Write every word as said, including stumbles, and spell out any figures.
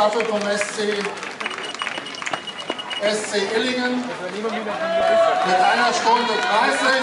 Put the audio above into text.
Staffel vom S C, S C Illingen mit einer Stunde dreißig.